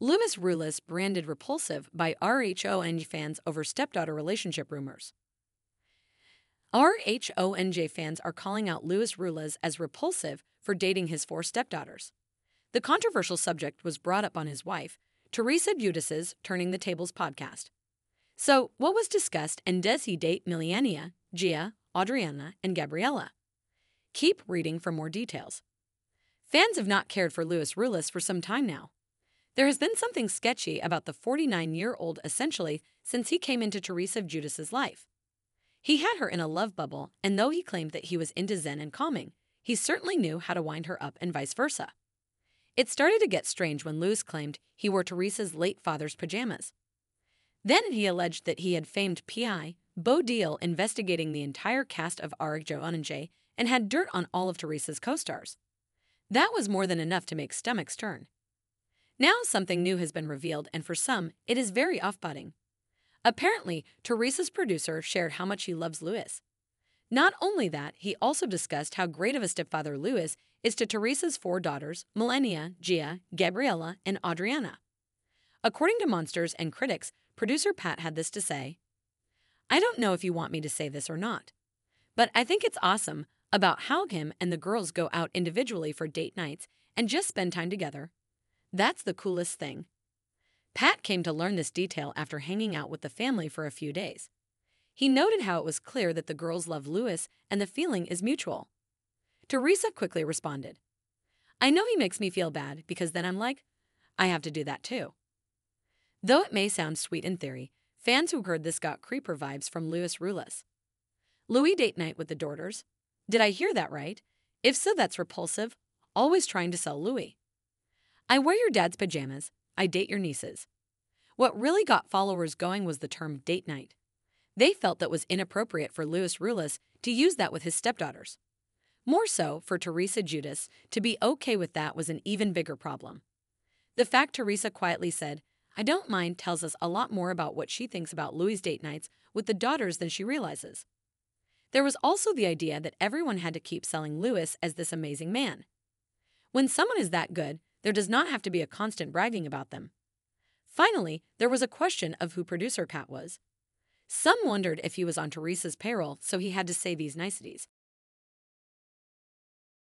Luis Ruelas branded repulsive by RHONJ fans over stepdaughter relationship rumors. RHONJ fans are calling out Luis Ruelas as repulsive for dating his 4 stepdaughters. The controversial subject was brought up on his wife, Teresa Giudice's Turning the Tables podcast. So, what was discussed, and does he date Miliania, Gia, Adriana, and Gabriella? Keep reading for more details. Fans have not cared for Luis Ruelas for some time now. There has been something sketchy about the 49-year-old essentially since he came into Teresa Giudice's life. He had her in a love bubble, and though he claimed that he was into Zen and calming, he certainly knew how to wind her up and vice versa. It started to get strange when Luis claimed he wore Teresa's late father's pajamas. Then he alleged that he had famed PI, Bo Deal, investigating the entire cast of RHONJ and had dirt on all of Teresa's co-stars. That was more than enough to make stomachs turn. Now something new has been revealed, and for some, it is very off-putting. Apparently, Teresa's producer shared how much he loves Luis. Not only that, he also discussed how great of a stepfather Luis is to Teresa's 4 daughters, Milenia, Gia, Gabriella, and Adriana. According to Monsters and Critics, producer Pat had this to say: "I don't know if you want me to say this or not, but I think it's awesome about how him and the girls go out individually for date nights and just spend time together. That's the coolest thing." Pat came to learn this detail after hanging out with the family for a few days. He noted how it was clear that the girls love Luis and the feeling is mutual. Teresa quickly responded, "I know he makes me feel bad because then I'm like, I have to do that too." Though it may sound sweet in theory, fans who heard this got creeper vibes from Luis Ruelas. Louis date night with the daughters? Did I hear that right? If so, that's repulsive. Always trying to sell Louis. I wear your dad's pajamas. I date your nieces. What really got followers going was the term date night. They felt that was inappropriate for Luis Ruelas to use that with his stepdaughters. More so, for Teresa Giudice to be okay with that was an even bigger problem. The fact Teresa quietly said, "I don't mind," tells us a lot more about what she thinks about Louis' date nights with the daughters than she realizes. There was also the idea that everyone had to keep selling Luis as this amazing man. When someone is that good, there does not have to be a constant bragging about them. Finally, there was a question of who producer Pat was. Some wondered if he was on Teresa's payroll, so he had to say these niceties.